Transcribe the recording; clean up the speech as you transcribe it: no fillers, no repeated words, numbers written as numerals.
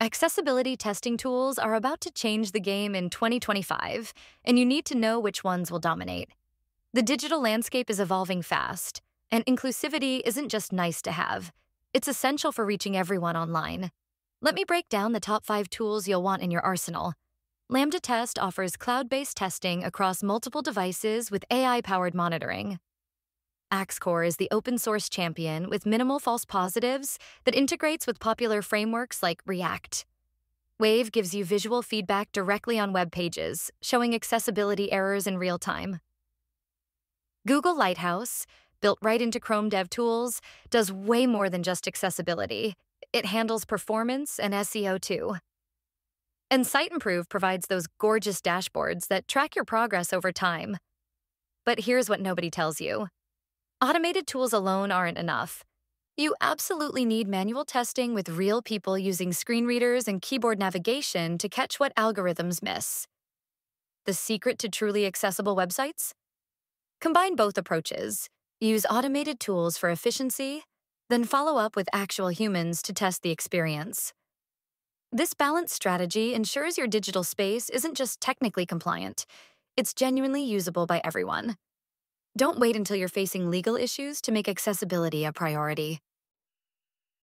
Accessibility testing tools are about to change the game in 2025, and you need to know which ones will dominate. The digital landscape is evolving fast, and inclusivity isn't just nice to have. It's essential for reaching everyone online. Let me break down the top 5 tools you'll want in your arsenal. LambdaTest offers cloud-based testing across multiple devices with AI-powered monitoring. AxeCore is the open-source champion with minimal false positives that integrates with popular frameworks like React. Wave gives you visual feedback directly on web pages, showing accessibility errors in real time. Google Lighthouse, built right into Chrome DevTools, does way more than just accessibility. It handles performance and SEO too. And Siteimprove provides those gorgeous dashboards that track your progress over time. But here's what nobody tells you. Automated tools alone aren't enough. You absolutely need manual testing with real people using screen readers and keyboard navigation to catch what algorithms miss. The secret to truly accessible websites? Combine both approaches. Use automated tools for efficiency, then follow up with actual humans to test the experience. This balanced strategy ensures your digital space isn't just technically compliant, it's genuinely usable by everyone. Don't wait until you're facing legal issues to make accessibility a priority.